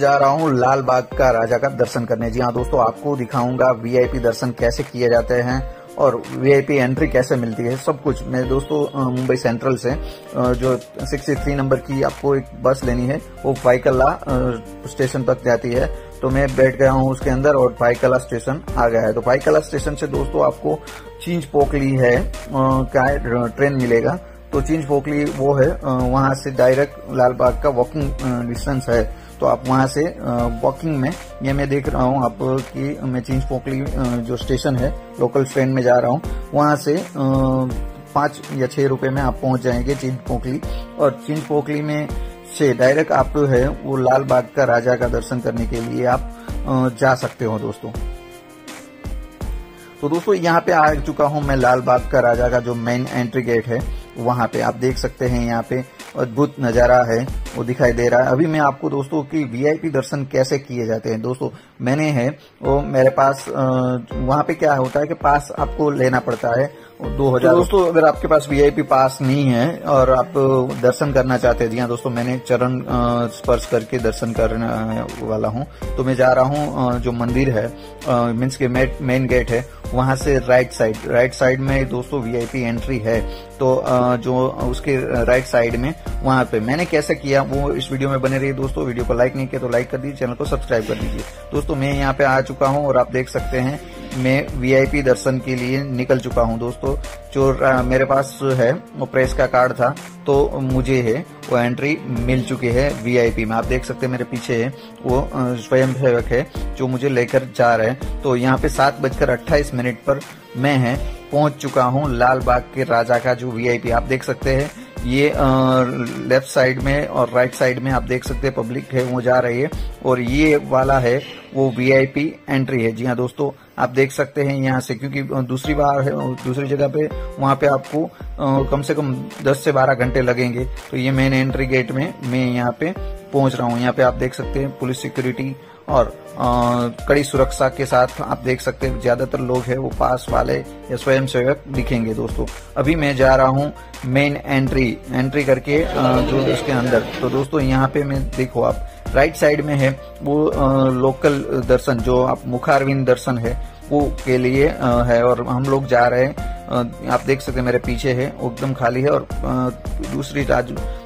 करने जा रहा हूँ लाल बाग का राजा का दर्शन करने। जी हाँ दोस्तों, आपको दिखाऊंगा वीआईपी दर्शन कैसे किए जाते हैं और वीआईपी एंट्री कैसे मिलती है, सब कुछ। मैं दोस्तों मुंबई सेंट्रल से जो 63 नंबर की आपको एक बस लेनी है, वो बायकल्ला स्टेशन तक जाती है। तो मैं बैठ गया हूँ उसके अंदर और बायकल्ला स्टेशन आ गया है। तो बायकल्ला स्टेशन से दोस्तों आपको चिंचपोकली है का ट्रेन मिलेगा। तो चिंचपोकली वो है, वहां से डायरेक्ट लालबाग का वॉकिंग डिस्टेंस है। तो आप वहां से वॉकिंग में, ये मैं देख रहा हूँ आप कि मैं चिंचपोकली जो स्टेशन है लोकल ट्रेन में जा रहा हूँ, वहां से 5 या 6 रुपए में आप पहुंच जाएंगे चिंचपोकली। और चिंचपोकली में से डायरेक्ट आप तो है वो लाल बाग का राजा का दर्शन करने के लिए आप जा सकते हो दोस्तों। तो दोस्तों यहाँ पे आ चुका हूँ मैं लाल बाग का राजा का जो मेन एंट्री गेट है, वहां पे आप देख सकते हैं यहाँ पे अद्भुत नजारा है वो दिखाई दे रहा है। अभी मैं आपको दोस्तों की वीआईपी दर्शन कैसे किए जाते हैं दोस्तों, मैंने है वो मेरे पास वहां पे क्या होता है कि पास आपको लेना पड़ता है 2000 दोस्तों। अगर आपके पास वीआईपी पास नहीं है और आप दर्शन करना चाहते हैं, जी हाँ दोस्तों मैंने चरण स्पर्श करके दर्शन करने वाला हूँ। तो मैं जा रहा हूँ जो मंदिर है मीन्स के मेन गेट है, वहां से राइट साइड में दोस्तों वीआईपी एंट्री है। तो जो उसके राइट साइड में वहां पे मैंने कैसे किया वो इस वीडियो में बने रहिए दोस्तों। वीडियो को लाइक नहीं किया तो लाइक कर दीजिए, चैनल को सब्सक्राइब कर दीजिए। दोस्तों मैं यहाँ पे आ चुका हूँ और आप देख सकते हैं मैं वीआईपी दर्शन के लिए निकल चुका हूं दोस्तों। जो मेरे पास है वो प्रेस का कार्ड था, तो मुझे है वो एंट्री मिल चुकी है वीआईपी में। आप देख सकते हैं मेरे पीछे है वो स्वयंसेवक है जो मुझे लेकर जा रहे हैं। तो यहाँ पे 7:28 पर मैं है पहुंच चुका हूँ लाल बाग के राजा का जो वीआईपी। आप देख सकते हैं ये लेफ्ट साइड में और राइट साइड में आप देख सकते हैं पब्लिक है वो जा रही है, और ये वाला है वो वीआईपी एंट्री है। जी हाँ दोस्तों, आप देख सकते हैं यहाँ से, क्योंकि दूसरी बार है दूसरी जगह पे वहाँ पे आपको कम से कम 10 से 12 घंटे लगेंगे। तो ये मेन एंट्री गेट में मैं यहाँ पे पहुंच रहा हूँ। यहाँ पे आप देख सकते हैं पुलिस सिक्योरिटी और कड़ी सुरक्षा के साथ आप देख सकते हैं ज्यादातर लोग है वो पास वाले या स्वयं सेवक दिखेंगे दोस्तों। अभी मैं जा रहा हूँ मेन एंट्री करके जो उसके अंदर। तो दोस्तों यहाँ पे मैं देखो आप राइट साइड में है वो लोकल दर्शन जो आप मुखारविंद दर्शन है वो के लिए है, और हम लोग जा रहे हैं। आप देख सकते हैं मेरे पीछे है एकदम खाली है और दूसरी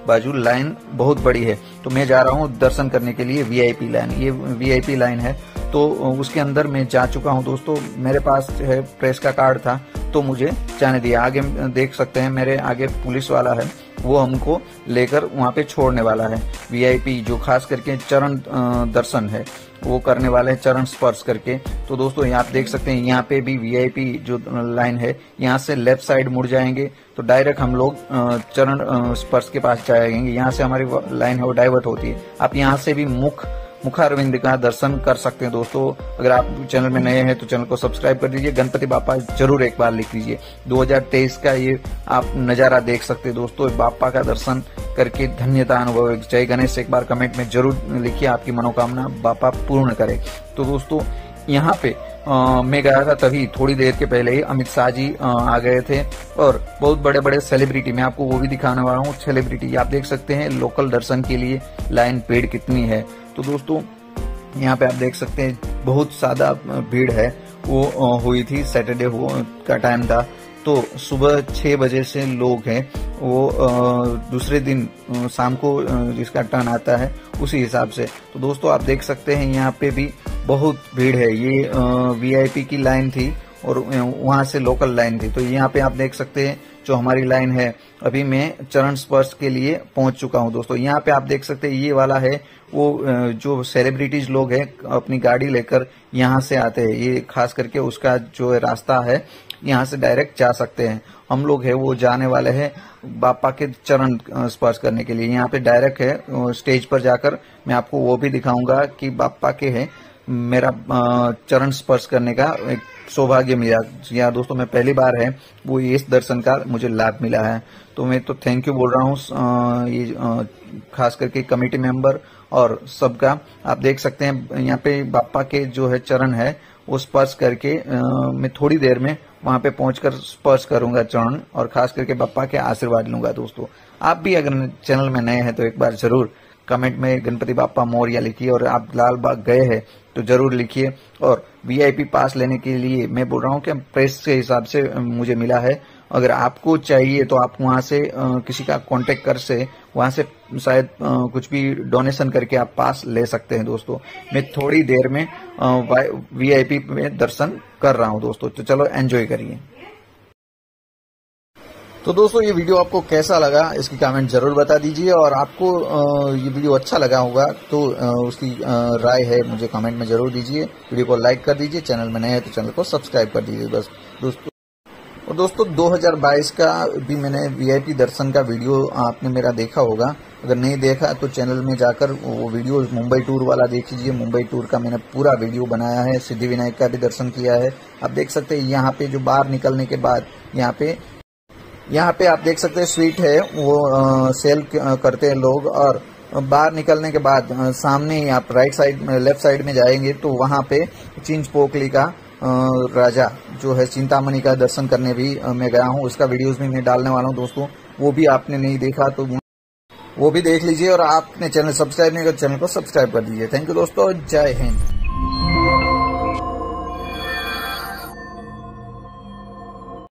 बाजू लाइन बहुत बड़ी है। तो मैं जा रहा हूँ दर्शन करने के लिए वीआईपी लाइन, ये वीआईपी लाइन है। तो उसके अंदर मैं जा चुका हूँ दोस्तों। मेरे पास है प्रेस का कार्ड था तो मुझे जाने दिया। आगे देख सकते हैं मेरे आगे पुलिस वाला है वो हमको लेकर वहाँ पे छोड़ने वाला है। वीआईपी जो खास करके चरण दर्शन है वो करने वाले हैं, चरण स्पर्श करके। तो दोस्तों यहाँ आप देख सकते हैं यहाँ पे भी वीआईपी जो लाइन है, यहाँ से लेफ्ट साइड मुड़ जाएंगे तो डायरेक्ट हम लोग चरण स्पर्श के पास जाएंगे। यहाँ से हमारी लाइन है वो डाइवर्ट होती है। आप यहाँ से भी मुखारविंद का दर्शन कर सकते हैं दोस्तों। अगर आप चैनल में नए हैं तो चैनल को सब्सक्राइब कर दीजिए, गणपति बापा जरूर एक बार लिख दीजिए। 2023 का ये आप नजारा देख सकते हैं दोस्तों। बापा का दर्शन करके धन्यता अनुभव। जय गणेश एक बार कमेंट में जरूर लिखिए, आपकी मनोकामना बापा पूर्ण करे। तो दोस्तों यहाँ पे मैं गया था तभी थोड़ी देर के पहले ही अमित शाह जी आ गए थे, और बहुत बड़े बड़े सेलिब्रिटी, मैं आपको वो भी दिखाने वाला हूँ सेलिब्रिटी। आप देख सकते हैं लोकल दर्शन के लिए लाइन भीड़ कितनी है। तो दोस्तों यहाँ पे आप देख सकते हैं बहुत ज्यादा भीड़ है वो हुई थी। सैटरडे का टाइम था तो सुबह 6 बजे से लोग हैं वो दूसरे दिन शाम को जिसका टर्न आता है उसी हिसाब से। तो दोस्तों आप देख सकते हैं यहाँ पे भी बहुत भीड़ है। ये वीआईपी की लाइन थी और वहाँ से लोकल लाइन थी। तो यहाँ पे आप देख सकते हैं जो हमारी लाइन है, अभी मैं चरण स्पर्श के लिए पहुंच चुका हूं दोस्तों। यहाँ पे आप देख सकते हैं ये वाला है वो जो सेलिब्रिटीज लोग हैं अपनी गाड़ी लेकर यहाँ से आते हैं। ये खास करके उसका जो रास्ता है यहाँ से डायरेक्ट जा सकते हैं। हम लोग है वो जाने वाले हैं बापा के चरण स्पर्श करने के लिए। यहाँ पे डायरेक्ट है स्टेज पर जाकर मैं आपको वो भी दिखाऊंगा कि बापा के है मेरा चरण स्पर्श करने का एक सौभाग्य मिला। यहाँ दोस्तों मैं पहली बार है वो इस दर्शन का मुझे लाभ मिला है। तो मैं तो थैंक यू बोल रहा हूँ ये खास करके कमेटी मेंबर और सबका। आप देख सकते हैं यहाँ पे बापा के जो है चरण है वो स्पर्श करके मैं थोड़ी देर में वहां पे पहुंचकर स्पर्श करूंगा चरण, और खास करके बापा के आशीर्वाद लूंगा दोस्तों। आप भी अगर चैनल में नए हैं तो एक बार जरूर कमेंट में गणपति बाप्पा मोरया लिखिए, और आप लाल बाग गए हैं तो जरूर लिखिए। और वीआईपी पास लेने के लिए मैं बोल रहा हूँ कि प्रेस के हिसाब से मुझे मिला है, अगर आपको चाहिए तो आप वहाँ से किसी का कांटेक्ट कर से वहाँ से शायद कुछ भी डोनेशन करके आप पास ले सकते हैं दोस्तों। मैं थोड़ी देर में वीआईपी में दर्शन कर रहा हूँ दोस्तों, तो चलो एंजॉय करिए। तो दोस्तों ये वीडियो आपको कैसा लगा इसकी कमेंट जरूर बता दीजिए, और आपको ये वीडियो अच्छा लगा होगा तो उसकी राय है मुझे कमेंट में जरूर दीजिए। वीडियो को लाइक कर दीजिए, चैनल में नए हैं तो चैनल को सब्सक्राइब कर दीजिए बस दोस्तों। और दोस्तों 2022 का भी मैंने वीआईपी दर्शन का वीडियो आपने मेरा देखा होगा, अगर नहीं देखा तो चैनल में जाकर वो वीडियो मुंबई टूर वाला देख लीजिए। मुंबई टूर का मैंने पूरा वीडियो बनाया है, सिद्धि विनायक का भी दर्शन किया है। आप देख सकते हैं यहाँ पे जो बाहर निकलने के बाद यहाँ पे आप देख सकते हैं स्वीट है वो सेल करते हैं लोग, और बाहर निकलने के बाद सामने ही आप राइट साइड में लेफ्ट साइड में जाएंगे तो वहाँ पे चिंचपोकली का राजा जो है चिंतामणि का दर्शन करने भी मैं गया हूँ, उसका वीडियोस भी मैं डालने वाला हूँ दोस्तों। वो भी आपने नहीं देखा तो वो भी देख लीजिए, और आपने चैनल सब्सक्राइब नहीं किया चैनल को सब्सक्राइब कर दीजिए। थैंक यू दोस्तों, जय हिंद।